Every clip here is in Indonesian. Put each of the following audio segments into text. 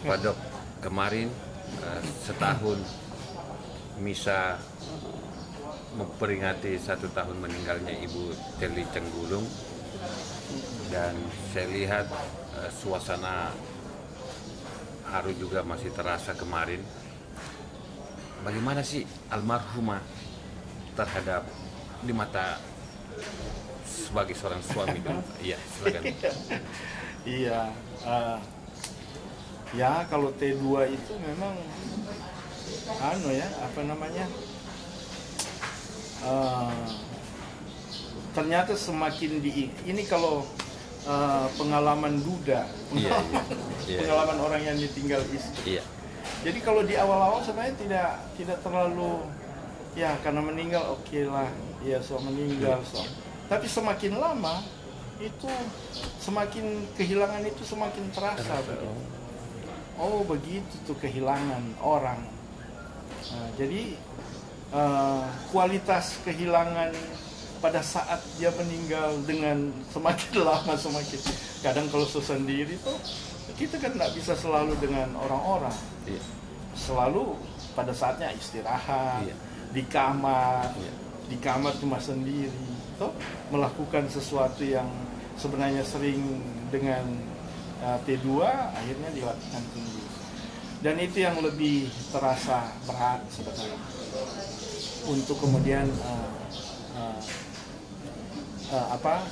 Pak Dok, kemarin setahun misa memperingati 1 tahun meninggalnya Ibu Telly Tjanggulung, dan saya lihat suasana haru juga masih terasa kemarin. Bagaimana sih almarhumah terhadap di mata sebagai seorang suami dulu? Iya, silakan. Iya. Ya, kalau T2 itu memang ternyata semakin ini kalau pengalaman duda, pengalaman orang yang ditinggal istri. Yeah. Jadi kalau di awal-awal sebenarnya tidak terlalu, ya karena meninggal okelah, ya so meninggal so. Tapi semakin lama itu semakin kehilangan itu semakin terasa. Begitu. Oh begitu tuh kehilangan orang. Nah, jadi kualitas kehilangan pada saat dia meninggal dengan semakin lama semakin. Kadang kalau sendiri tuh kita kan nggak bisa selalu dengan orang-orang. Iya. Selalu pada saatnya istirahat, iya, di kamar, iya, di kamar cuma sendiri, tuh melakukan sesuatu yang sebenarnya sering dengan T2 akhirnya dilakukan tinggi, dan itu yang lebih terasa berat sebenarnya untuk kemudian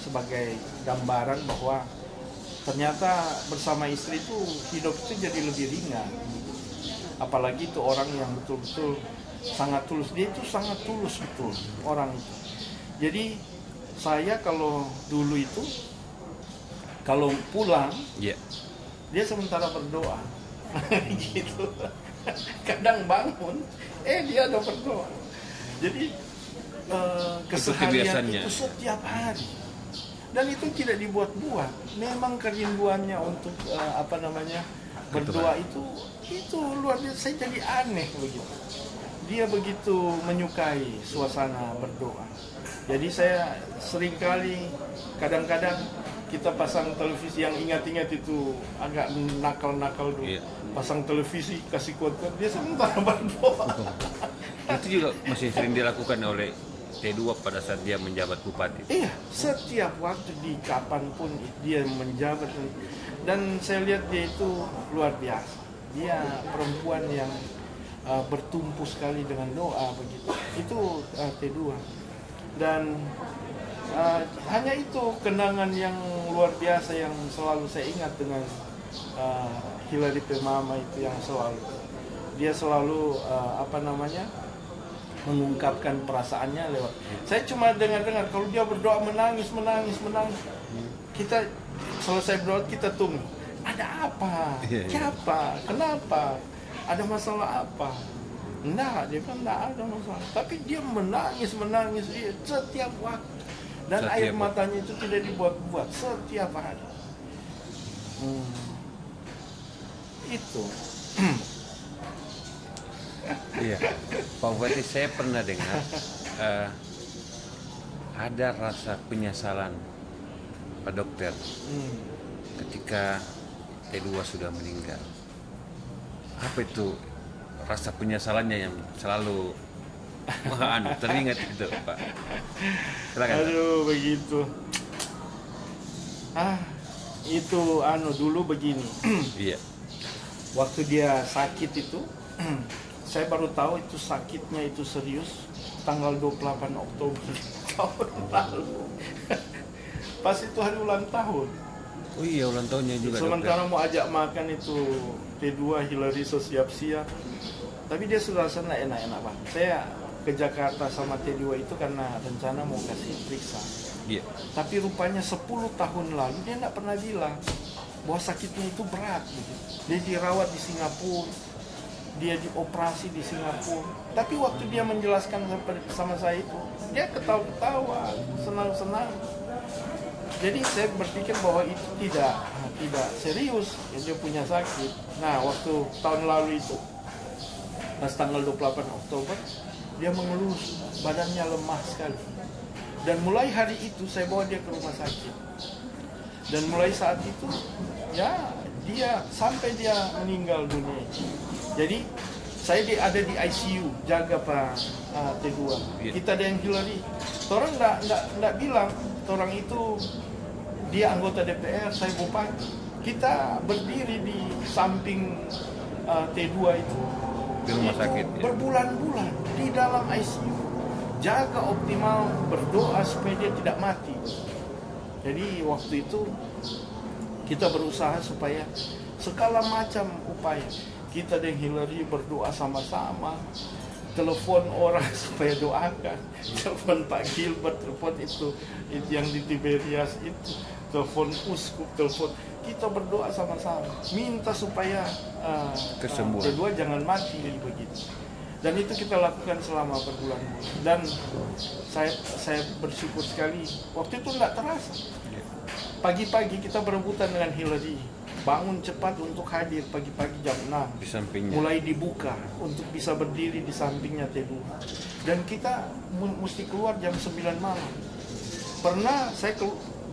sebagai gambaran bahwa ternyata bersama istri itu hidup itu jadi lebih ringan, apalagi itu orang yang betul-betul sangat tulus, dia itu sangat tulus betul orang itu. Jadi saya kalau dulu itu kalau pulang, yeah, dia sementara berdoa, gitu. Kadang bangun, dia udah berdoa. Jadi keseharian itu setiap hari, dan itu tidak dibuat-buat. Memang kerinduannya untuk berdoa itu luar biasa. Saya jadi aneh begitu. Dia begitu menyukai suasana berdoa. Jadi saya seringkali kadang-kadang kita pasang televisi, yang ingat-ingat itu agak nakal-nakal dulu. Iya. Pasang televisi, kasih kuat-kuat, dia sementara berdoa. Itu juga masih sering dilakukan oleh T2 pada saat dia menjabat bupati. Iya, setiap waktu di kapanpun dia menjabat. Dan saya lihat dia itu luar biasa. Dia perempuan yang bertumpu sekali dengan doa begitu. Itu T2. Dan hanya itu kenangan yang luar biasa yang selalu saya ingat dengan Hilary Pemama itu, yang selalu mengungkapkan perasaannya lewat. Saya cuma dengar-dengar kalau dia berdoa menangis. Kita selesai berdoa kita tunggu. Ada apa? Siapa? Kenapa? Ada masalah apa? Nah, dia kan tidak ada masalah. Tapi dia menangis setiap waktu. Dan air matanya itu tidak dibuat-buat setiap hari. Itu. Iya, Pak Bupati, saya pernah dengar ada rasa penyesalan Pak Dokter ketika T2 sudah meninggal. Apa itu rasa penyesalannya yang selalu teringat itu, Pak? Silakan. Aduh, begitu. Dulu begini. Iya. Waktu dia sakit itu, saya baru tahu itu sakitnya itu serius tanggal 28 Oktober tahun lalu. Pas itu hari ulang tahun. Oh iya, ulang tahunnya juga. Sementara dokter mau ajak makan itu T2 Hilary siap-siap. Tapi dia sudah sana enak-enak, Pak. Saya ke Jakarta sama T2 itu karena rencana mau kasih periksa. Iya. Tapi rupanya 10 tahun lalu dia tidak pernah bilang bahwa sakitnya itu berat. Gitu. Dia dirawat di Singapura, dia dioperasi di Singapura. Tapi waktu dia menjelaskan sama saya itu, dia ketawa-ketawa, senang-senang. Jadi saya berpikir bahwa itu tidak serius, dia punya sakit. Nah, waktu tahun lalu itu, pas tanggal 28 Oktober, dia mengeluh, badannya lemah sekali. Dan mulai hari itu saya bawa dia ke rumah sakit. Dan mulai saat itu, ya dia sampai dia meninggal dunia. Jadi saya ada di ICU jaga Pak T2. Kita ada yang Hillary. Orang nggak bilang orang itu dia anggota DPR, saya bupati. Kita berdiri di samping T2 itu di rumah sakit itu, ya? Berbulan-bulan di dalam ICU, jaga optimal, berdoa supaya dia tidak mati. Jadi waktu itu kita berusaha supaya segala macam upaya, kita dan Hillary berdoa sama-sama, telepon orang supaya doakan, telepon Pak Gilbert, telepon itu yang di Tiberias itu, telepon uskup, telepon, kita berdoa sama-sama minta supaya kedua jangan mati begitu. Dan itu kita lakukan selama berbulan-bulan, dan saya bersyukur sekali waktu itu nggak terasa. Pagi-pagi kita berebutan dengan Hillary, bangun cepat untuk hadir pagi-pagi jam 6 di sampingnya. Mulai dibuka untuk bisa berdiri di sampingnya T2, dan kita mesti keluar jam 9 malam. Pernah saya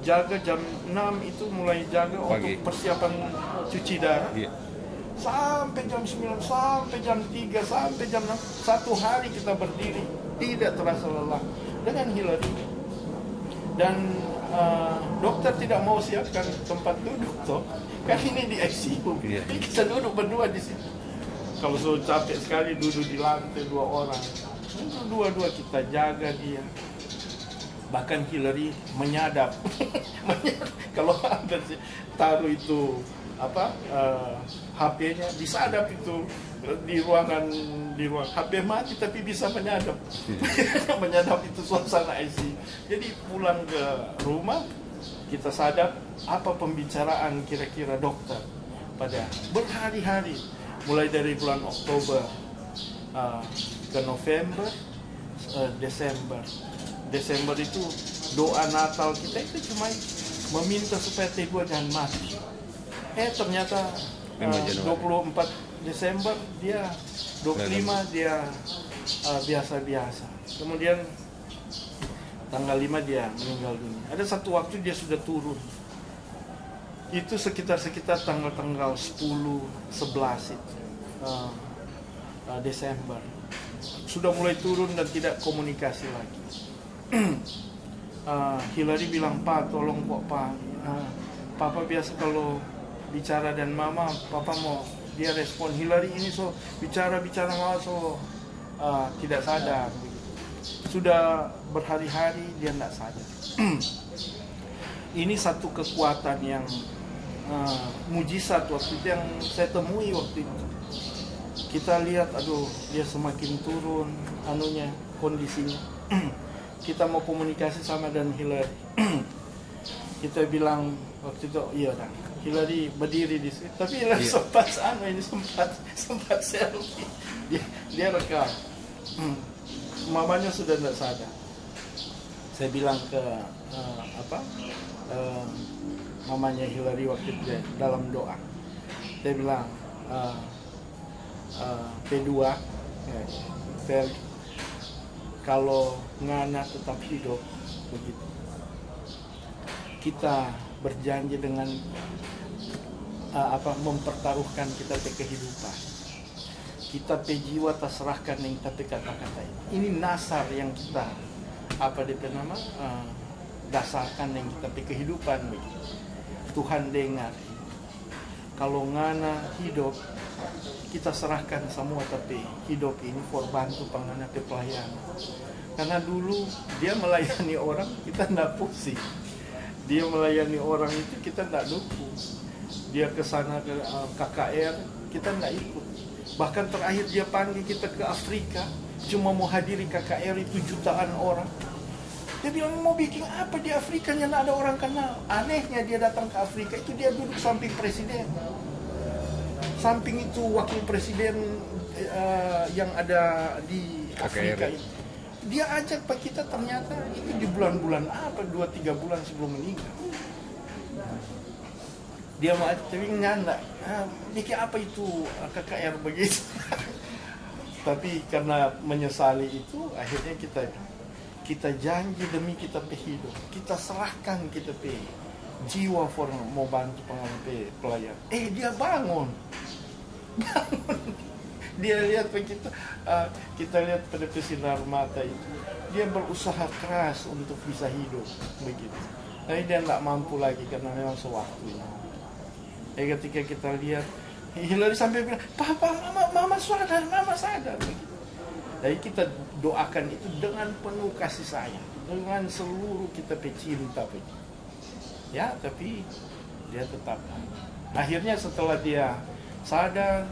jaga jam 6 itu, mulai jaga pagi. Untuk persiapan cuci darah, yeah. Sampai jam 9, sampai jam 3, sampai jam 6. Satu hari kita berdiri, tidak terasa lelah dengan Hillary. Dan dokter tidak mau siapkan tempat duduk, toh. Kan ini di ICU, yeah. Kita duduk berdua di sini. Kalau sudah capek sekali duduk di lantai dua orang, dua-dua kita jaga dia. Bahkan Hillary menyadap, kalau ada taruh itu apa HP-nya disadap itu di ruangan HP mati tapi bisa menyadap, menyadap itu suasana ICU. Jadi pulang ke rumah kita sadap apa pembicaraan kira-kira dokter pada berhari-hari, mulai dari bulan Oktober ke November, Desember. Desember itu doa Natal kita itu cuma meminta supaya T2 jangan mati. Ternyata 24 Desember dia, 25 dia biasa-biasa. Kemudian tanggal 5 dia meninggal dunia. Ada satu waktu dia sudah turun. Itu sekitar tanggal-tanggal 10-11 itu, Desember. Sudah mulai turun dan tidak komunikasi lagi. Hillary bilang, "Pak, tolong kok Pak, Papa biasa kalau bicara dan Mama, Papa mau dia respon. Hillary ini so bicara malah so tidak sadar." Sudah berhari-hari dia tidak sadar. Ini satu kekuatan yang mujizat waktu itu yang saya temui waktu itu. Kita lihat, aduh, dia semakin turun anunya, kondisinya. Kita mau komunikasi sama dan Hillary. Kita bilang waktu itu, iya kan, Hillary berdiri di situ. Tapi Hillary, yeah, sempat selfie. Dia rekam. Mamanya sudah tidak sadar. Saya bilang ke mamanya Hillary waktu itu dalam doa. Saya bilang P2 ya, kalau Ngana tetap hidup, begitu. Kita berjanji dengan mempertaruhkan kita ke kehidupan. Kita pejiwa terserahkan yang tapi kata-kata ini nasar yang kita dasarkan yang kita pe kehidupan, begitu. Tuhan dengar. Kalau Ngana hidup, kita serahkan semua tapi hidup ini korban tuh pengana pe pelayanan. Karena dulu dia melayani orang, kita tidak pusing. Dia melayani orang itu kita tidak dukung. Dia kesana ke KKR, kita tidak ikut. Bahkan terakhir dia panggil kita ke Afrika, cuma mau hadiri KKR itu jutaan orang. Dia bilang mau bikin apa di Afrika yang tidak ada orang kenal. Anehnya dia datang ke Afrika itu dia duduk samping presiden, samping itu wakil presiden yang ada di Afrika itu. Dia ajak Pak kita, ternyata itu di bulan-bulan 2-3 bulan sebelum meninggal. Dia mau nyanda, bikin apa itu KKR begitu. Tapi karena menyesali itu, akhirnya kita janji demi kita hidup, kita serahkan kita jiwa formal mau bantu pengambil pelayan. Dia bangun. Dia lihat kita lihat pada sinar mata itu, dia berusaha keras untuk bisa hidup begitu. Tapi dia nggak mampu lagi karena memang sewaktunya. Ketika kita lihat Hillary sampai bilang, "Papa, mama sadar. Jadi kita doakan itu dengan penuh kasih sayang, dengan seluruh kita pecinta. Ya, tapi dia tetap. Akhirnya setelah dia sadar,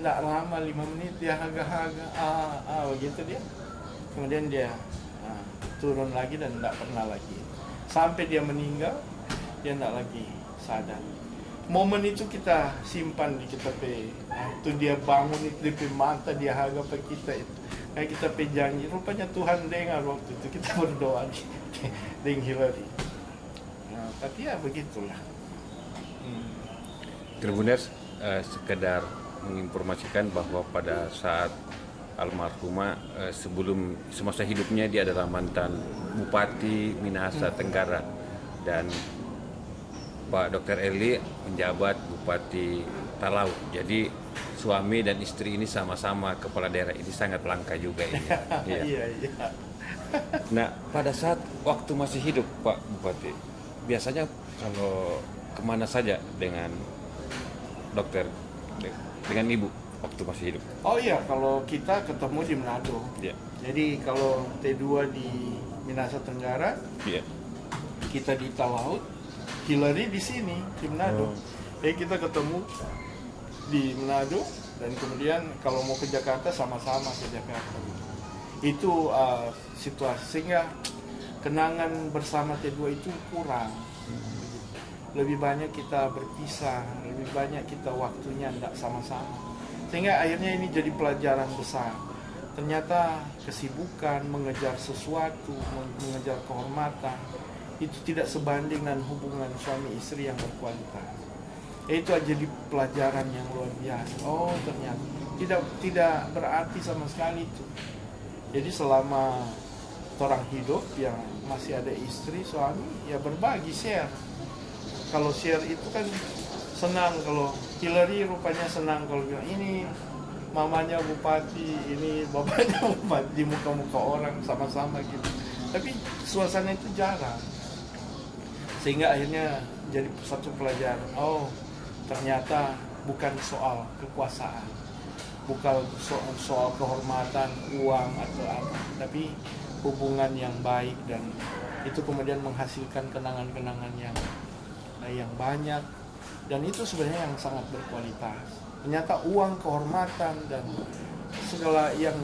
nggak lama 5 menit dia haga-haga, gitu dia. Kemudian dia turun lagi dan nggak pernah lagi. Sampai dia meninggal, dia nggak lagi sadar. Momen itu kita simpan di kita pe, itu dia bangun itu di mata dia harga pe kita itu, kayak kita pe janji, rupanya Tuhan dengar waktu itu kita berdoa dengan Hillary. Nah, tapi ya begitulah. Tribunners, sekedar menginformasikan bahwa pada saat almarhumah sebelum semasa hidupnya dia adalah mantan Bupati Minahasa Tenggara dan Pak Dr. Eli menjabat Bupati Talaut. Jadi suami dan istri ini sama-sama kepala daerah, ini sangat langka juga ini. Iya. Nah, pada saat waktu masih hidup Pak Bupati, biasanya kalau kemana saja dengan dokter, dengan ibu waktu masih hidup? Oh iya, kalau kita ketemu di Manado. Iya. Jadi kalau T2 di Minahasa Tenggara, iya, kita di Talaut. Hillary di sini, di Manado. Kita ketemu di Manado dan kemudian kalau mau ke Jakarta sama-sama ke Jakarta. Itu situasi sehingga kenangan bersama T2 itu kurang. Lebih banyak kita berpisah, lebih banyak kita waktunya tidak sama-sama. Sehingga akhirnya ini jadi pelajaran besar. Ternyata kesibukan mengejar sesuatu, mengejar kehormatan, itu tidak sebanding dengan hubungan suami istri yang berkualitas. Itu aja di pelajaran yang luar biasa. Oh, ternyata tidak berarti sama sekali itu. Jadi selama orang hidup yang masih ada istri, suami, ya berbagi, share. Kalau share itu kan senang, kalau Hillary rupanya senang kalau bilang ini mamanya bupati, ini bapaknya bupati, di muka-muka orang sama-sama gitu. Tapi suasana itu jarang. Sehingga akhirnya jadi satu pelajaran. Oh, ternyata bukan soal kekuasaan, bukan soal kehormatan, uang atau apa, tapi hubungan yang baik dan itu kemudian menghasilkan kenangan-kenangan yang banyak dan itu sebenarnya yang sangat berkualitas. Ternyata uang, kehormatan dan segala yang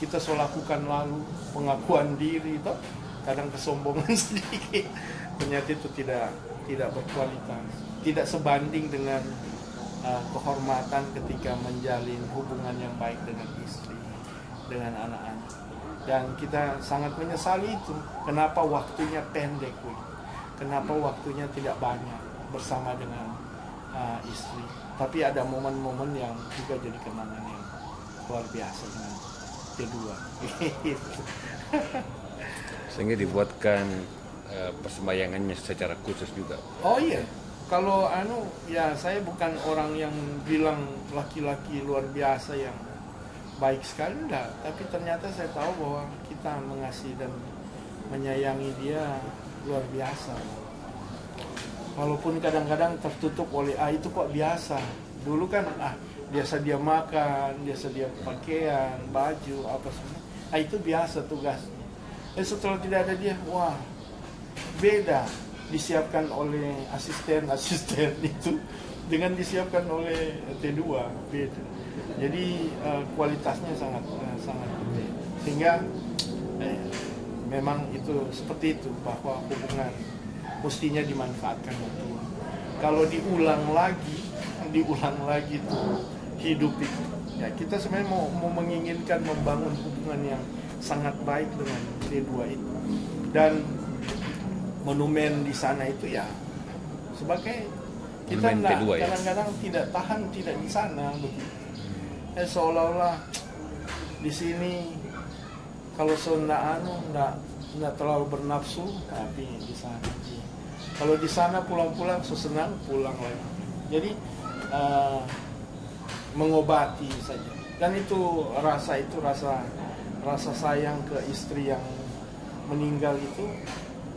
kita selalu lakukan lalu pengakuan diri itu kadang kesombongan sedikit. Ternyata itu tidak berkualitas, tidak sebanding dengan kehormatan ketika menjalin hubungan yang baik dengan istri, dengan anak-anak. Dan kita sangat menyesali itu, kenapa waktunya pendek, kenapa waktunya tidak banyak bersama dengan istri. Tapi ada momen-momen yang juga jadi kenangan yang luar biasa dengan kedua. Sehingga dibuatkan persembahyangannya secara khusus juga. Oh iya, kalau ya saya bukan orang yang bilang laki-laki luar biasa yang baik sekali, enggak. Tapi ternyata saya tahu bahwa kita mengasihi dan menyayangi dia luar biasa. Walaupun kadang-kadang tertutup oleh itu kok biasa. Dulu kan biasa dia makan, biasa dia pakaian, baju, apa semua. Itu biasa tugasnya. Setelah tidak ada dia, wah, beda disiapkan oleh asisten itu dengan disiapkan oleh T2 beda. Jadi kualitasnya sangat beda. Sehingga memang itu seperti itu bahwa hubungan mestinya dimanfaatkan betul. Kalau diulang lagi itu hidup itu. Ya kita sebenarnya mau menginginkan membangun hubungan yang sangat baik dengan T2 itu. Dan monumen di sana itu ya sebagai kita kadang-kadang tidak tahan tidak di sana begitu. Seolah-olah di sini kalau ndak terlalu bernafsu tapi di sana Kalau di sana pulang-pulang sesenang pulang lagi. Jadi mengobati saja. Dan itu rasa sayang ke istri yang meninggal itu.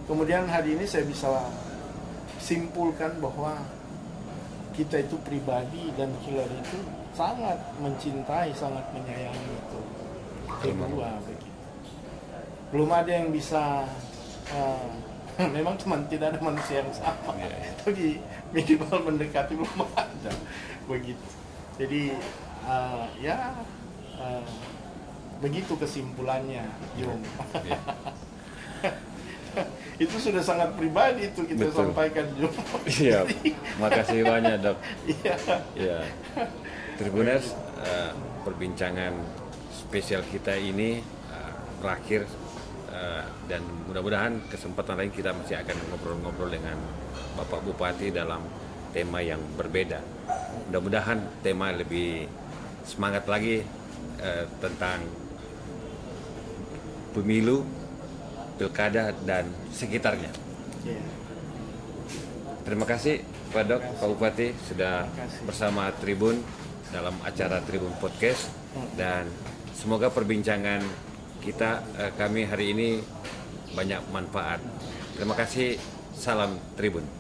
Kemudian hari ini saya bisa simpulkan bahwa kita itu pribadi dan killer itu sangat mencintai, sangat menyayangi itu. Kedua begitu. Belum ada yang bisa. Memang cuma tidak ada manusia yang sama, tapi minimal mendekati belum ada begitu. Jadi begitu kesimpulannya, Yung. Itu sudah sangat pribadi itu kita betul. Sampaikan juga. Iya, makasih banyak dok. Iya. Ya. Tribuners, perbincangan spesial kita ini berakhir dan mudah-mudahan kesempatan lain kita masih akan ngobrol-ngobrol dengan Bapak Bupati dalam tema yang berbeda. Mudah-mudahan tema lebih semangat lagi tentang pemilu, pilkada dan sekitarnya. Yeah. Terima kasih Pak Dok, Pak Bupati sudah bersama Tribun dalam acara Tribun Podcast dan semoga perbincangan kita kami hari ini banyak manfaat. Terima kasih, salam Tribun.